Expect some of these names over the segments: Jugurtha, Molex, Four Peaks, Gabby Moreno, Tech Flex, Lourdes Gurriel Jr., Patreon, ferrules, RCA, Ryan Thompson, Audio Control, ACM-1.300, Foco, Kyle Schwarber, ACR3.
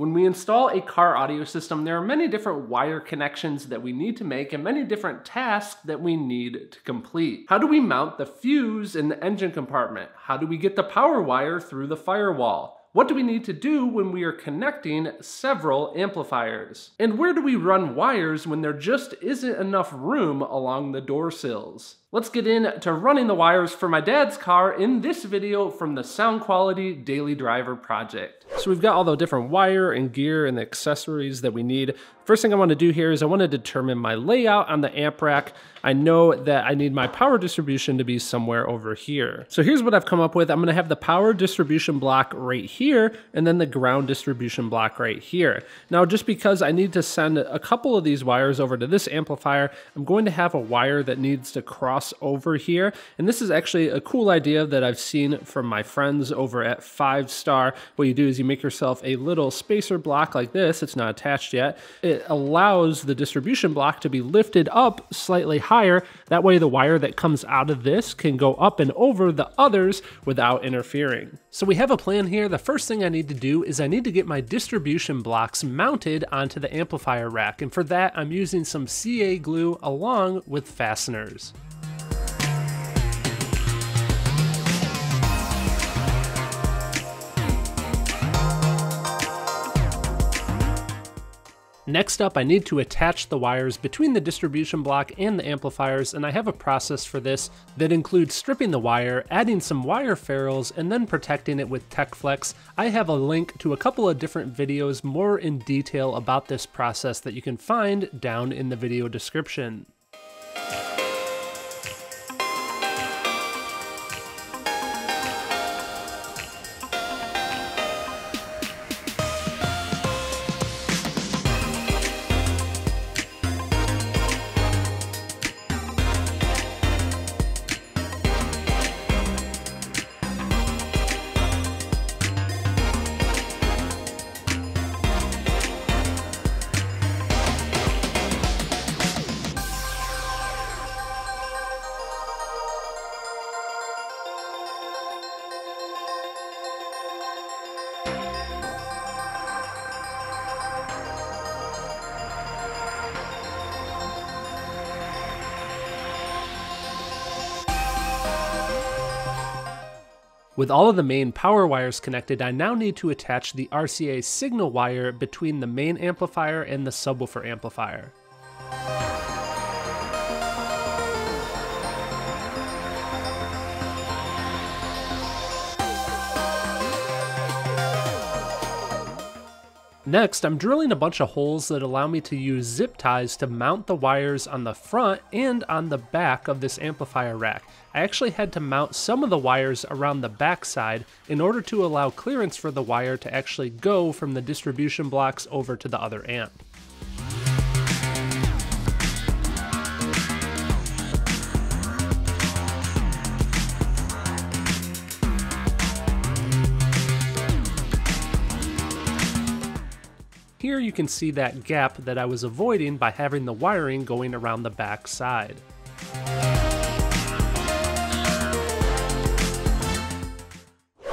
When we install a car audio system, there are many different wire connections that we need to make and many different tasks that we need to complete. How do we mount the fuse in the engine compartment? How do we get the power wire through the firewall? What do we need to do when we are connecting several amplifiers? And where do we run wires when there just isn't enough room along the door sills? Let's get into running the wires for my dad's car in this video from the Sound Quality Daily Driver project. So we've got all the different wire and gear and the accessories that we need. First thing I want to do here is I want to determine my layout on the amp rack. I know that I need my power distribution to be somewhere over here. So here's what I've come up with. I'm going to have the power distribution block right here and then the ground distribution block right here. Now just because I need to send a couple of these wires over to this amplifier, I'm going to have a wire that needs to cross over here. And this is actually a cool idea that I've seen from my friends over at 5 Star. What you do is you make yourself a little spacer block like this. It's not attached yet. It allows the distribution block to be lifted up slightly higher. That way the wire that comes out of this can go up and over the others without interfering. So we have a plan here. The first thing I need to do is I need to get my distribution blocks mounted onto the amplifier rack. And for that, I'm using some CA glue along with fasteners. Next up, I need to attach the wires between the distribution block and the amplifiers, and I have a process for this that includes stripping the wire, adding some wire ferrules, and then protecting it with Tech Flex. I have a link to a couple of different videos more in detail about this process that you can find down in the video description. With all of the main power wires connected, I now need to attach the RCA signal wire between the main amplifier and the subwoofer amplifier. Next, I'm drilling a bunch of holes that allow me to use zip ties to mount the wires on the front and on the back of this amplifier rack. I actually had to mount some of the wires around the back side in order to allow clearance for the wire to actually go from the distribution blocks over to the other amp. Here you can see that gap that I was avoiding by having the wiring going around the back side.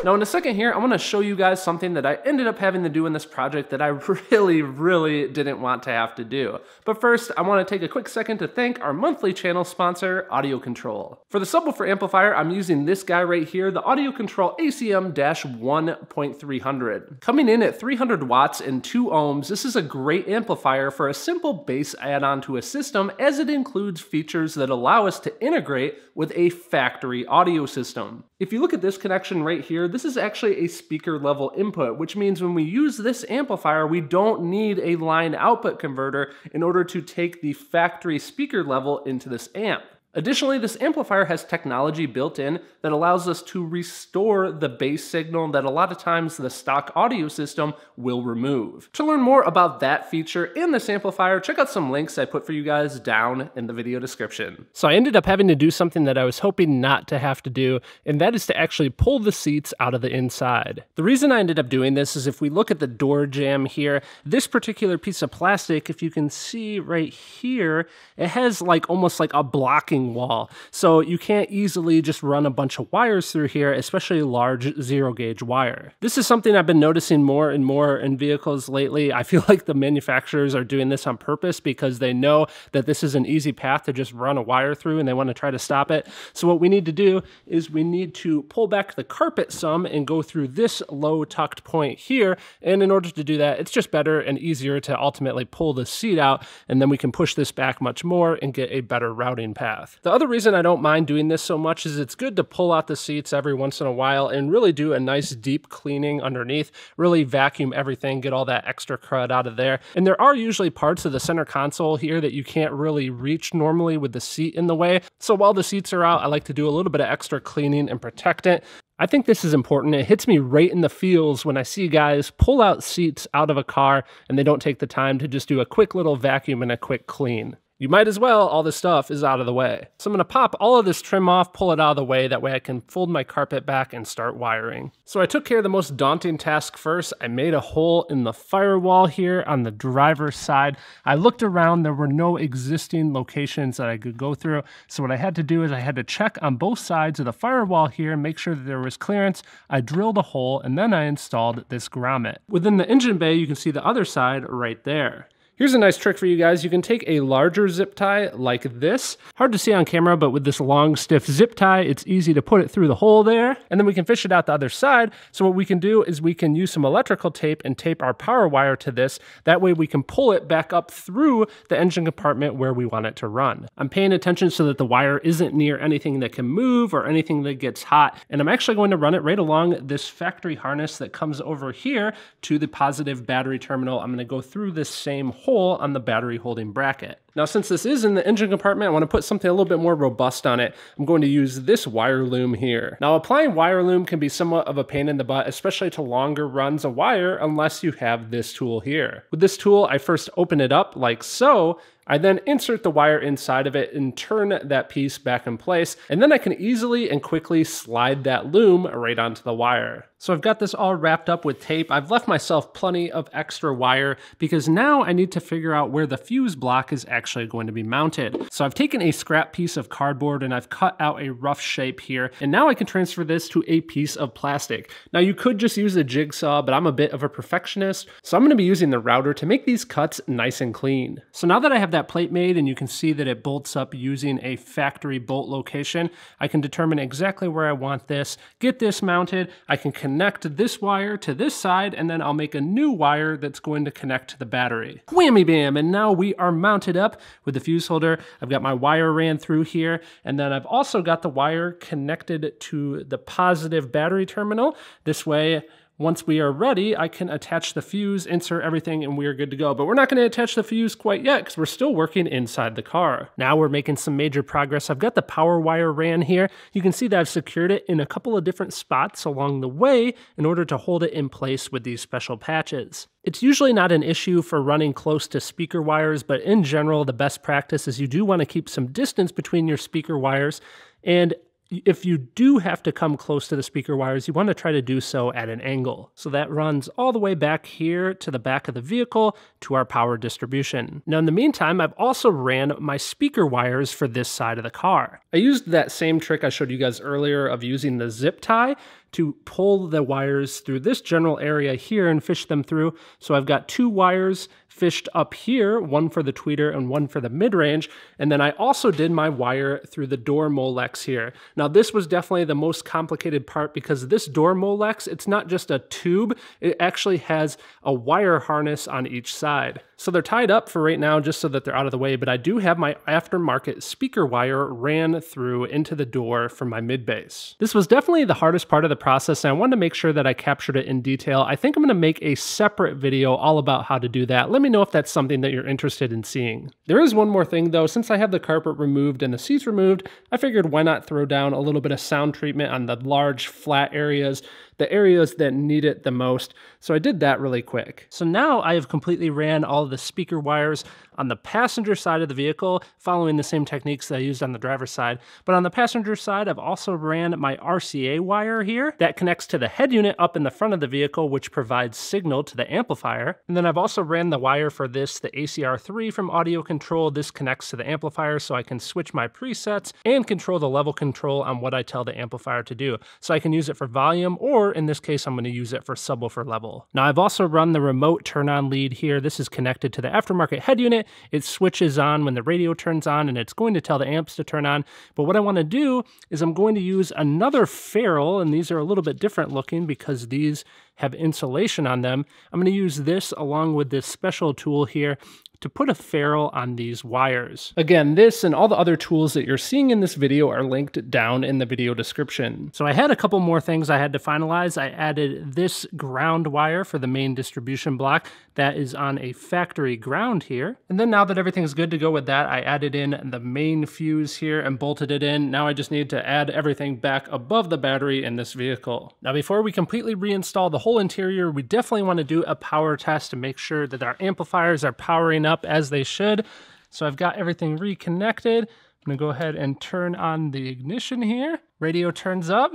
Now in a second here, I want to show you guys something that I ended up having to do in this project that I really didn't want to have to do. But first, I want to take a quick second to thank our monthly channel sponsor, Audio Control. For the subwoofer amplifier, I'm using this guy right here, the Audio Control ACM-1.300. Coming in at 300 watts and 2 ohms, this is a great amplifier for a simple bass add-on to a system, as it includes features that allow us to integrate with a factory audio system. If you look at this connection right here, this is actually a speaker level input, which means when we use this amplifier, we don't need a line output converter in order to take the factory speaker level into this amp. Additionally, this amplifier has technology built in that allows us to restore the bass signal that a lot of times the stock audio system will remove. To learn more about that feature in this amplifier, check out some links I put for you guys down in the video description. So I ended up having to do something that I was hoping not to have to do, and that is to actually pull the seats out of the inside. The reason I ended up doing this is if we look at the door jamb here, this particular piece of plastic, if you can see right here, it has like almost like a blocking backing wall. So you can't easily just run a bunch of wires through here, especially large 0-gauge wire. This is something I've been noticing more and more in vehicles lately. I feel like the manufacturers are doing this on purpose because they know that this is an easy path to just run a wire through and they want to try to stop it. So what we need to do is we need to pull back the carpet some and go through this low tucked point here. And in order to do that, it's just better and easier to ultimately pull the seat out, and then we can push this back much more and get a better routing path. The other reason I don't mind doing this so much is it's good to pull out the seats every once in a while and really do a nice deep cleaning underneath, really vacuum everything, get all that extra crud out of there. And there are usually parts of the center console here that you can't really reach normally with the seat in the way. So while the seats are out, I like to do a little bit of extra cleaning and protect it. I think this is important. It hits me right in the feels when I see guys pull out seats out of a car and they don't take the time to just do a quick little vacuum and a quick clean. You might as well, all this stuff is out of the way. So I'm gonna pop all of this trim off, pull it out of the way, that way I can fold my carpet back and start wiring. So I took care of the most daunting task first. I made a hole in the firewall here on the driver's side. I looked around, there were no existing locations that I could go through. So what I had to do is I had to check on both sides of the firewall here and make sure that there was clearance. I drilled a hole and then I installed this grommet. Within the engine bay, you can see the other side right there. Here's a nice trick for you guys. You can take a larger zip tie like this. Hard to see on camera, but with this long, stiff zip tie, it's easy to put it through the hole there, and then we can fish it out the other side. So what we can do is we can use some electrical tape and tape our power wire to this. That way we can pull it back up through the engine compartment where we want it to run. I'm paying attention so that the wire isn't near anything that can move or anything that gets hot. And I'm actually going to run it right along this factory harness that comes over here to the positive battery terminal. I'm gonna go through this same hole on the battery holding bracket. Now, since this is in the engine compartment, I want to put something a little bit more robust on it. I'm going to use this wire loom here. Now, applying wire loom can be somewhat of a pain in the butt, especially to longer runs of wire, unless you have this tool here. With this tool, I first open it up like so. I then insert the wire inside of it and turn that piece back in place. And then I can easily and quickly slide that loom right onto the wire. So I've got this all wrapped up with tape. I've left myself plenty of extra wire because now I need to figure out where the fuse block is actually going to be mounted. So I've taken a scrap piece of cardboard and I've cut out a rough shape here. And now I can transfer this to a piece of plastic. Now you could just use a jigsaw, but I'm a bit of a perfectionist. So I'm gonna be using the router to make these cuts nice and clean. So now that I have that plate made and you can see that it bolts up using a factory bolt location, I can determine exactly where I want this, get this mounted, I can connect this wire to this side, and then I'll make a new wire that's going to connect to the battery. Whammy bam, and now we are mounted up with the fuse holder. I've got my wire ran through here, and then I've also got the wire connected to the positive battery terminal. This way, once we are ready, I can attach the fuse, insert everything, and we are good to go. But we're not gonna attach the fuse quite yet because we're still working inside the car. Now we're making some major progress. I've got the power wire ran here. You can see that I've secured it in a couple of different spots along the way in order to hold it in place with these special patches. It's usually not an issue for running close to speaker wires, but in general, the best practice is you do wanna keep some distance between your speaker wires, and if you do have to come close to the speaker wires, you want to try to do so at an angle. So that runs all the way back here to the back of the vehicle to our power distribution. Now in the meantime, I've also ran my speaker wires for this side of the car. I used that same trick I showed you guys earlier of using the zip tie to pull the wires through this general area here and fish them through. So I've got two wires fished up here, one for the tweeter and one for the mid-range. And then I also did my wire through the door molex here. Now this was definitely the most complicated part because this door molex, it's not just a tube, it actually has a wire harness on each side. So they're tied up for right now just so that they're out of the way, but I do have my aftermarket speaker wire ran through into the door from my mid-base. This was definitely the hardest part of the process, and I wanted to make sure that I captured it in detail. I think I'm gonna make a separate video all about how to do that. Let me know if that's something that you're interested in seeing. There is one more thing though. Since I have the carpet removed and the seats removed, I figured why not throw down a little bit of sound treatment on the large flat areas the areas that need it the most. So I did that really quick. So now I have completely ran all the speaker wires on the passenger side of the vehicle, following the same techniques that I used on the driver's side. But on the passenger side, I've also ran my RCA wire here that connects to the head unit up in the front of the vehicle, which provides signal to the amplifier. And then I've also ran the wire for this, the ACR3 from Audio Control. This connects to the amplifier so I can switch my presets and control the level control on what I tell the amplifier to do. So I can use it for volume, or in this case, I'm going to use it for subwoofer level. Now I've also run the remote turn on lead here. This is connected to the aftermarket head unit. It switches on when the radio turns on, and it's going to tell the amps to turn on. But what I want to do is I'm going to use another ferrule, and these are a little bit different looking because these have insulation on them. I'm going to use this along with this special tool here to put a ferrule on these wires. Again, this and all the other tools that you're seeing in this video are linked down in the video description. So I had a couple more things I had to finalize. I added this ground wire for the main distribution block that is on a factory ground here. And then now that everything's good to go with that, I added in the main fuse here and bolted it in. Now I just need to add everything back above the battery in this vehicle. Now, before we completely reinstall the whole interior, we definitely want to do a power test to make sure that our amplifiers are powering up as they should. So I've got everything reconnected. I'm gonna go ahead and turn on the ignition here. Radio turns up,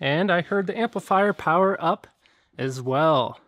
and I heard the amplifier power up as well.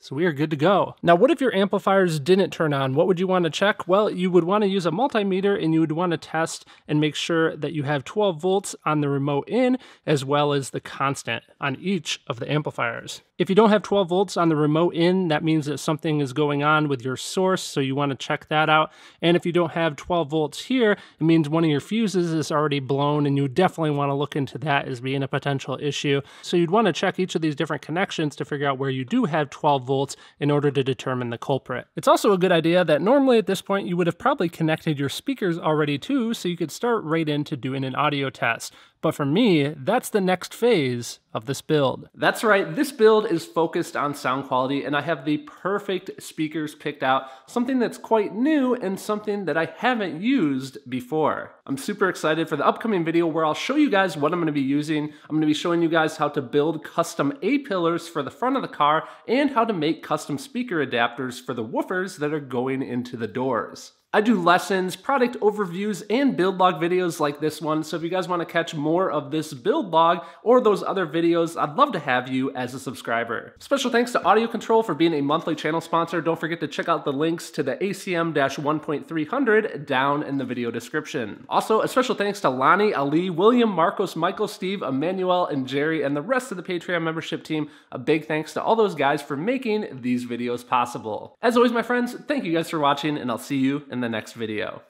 So we are good to go. Now, what if your amplifiers didn't turn on? What would you want to check? Well, you would want to use a multimeter, and you would want to test and make sure that you have 12 volts on the remote in, as well as the constant on each of the amplifiers. If you don't have 12 volts on the remote in, that means that something is going on with your source, so you want to check that out. And if you don't have 12 volts here, it means one of your fuses is already blown, and you definitely want to look into that as being a potential issue. So you'd want to check each of these different connections to figure out where you do have 12 volts in order to determine the culprit. It's also a good idea that normally at this point you would have probably connected your speakers already too, so you could start right into doing an audio test. But for me, that's the next phase of this build. That's right, this build is focused on sound quality, and I have the perfect speakers picked out, something that's quite new and something that I haven't used before. I'm super excited for the upcoming video where I'll show you guys what I'm gonna be using. I'm gonna be showing you guys how to build custom A-pillars for the front of the car and how to make custom speaker adapters for the woofers that are going into the doors. I do lessons, product overviews, and build log videos like this one, so if you guys want to catch more of this build log or those other videos, I'd love to have you as a subscriber. Special thanks to Audio Control for being a monthly channel sponsor. Don't forget to check out the links to the ACM-1.300 down in the video description. Also, a special thanks to Lonnie, Ali, William, Marcos, Michael, Steve, Emmanuel, and Jerry, and the rest of the Patreon membership team. A big thanks to all those guys for making these videos possible. As always, my friends, thank you guys for watching, and I'll see you in the next video.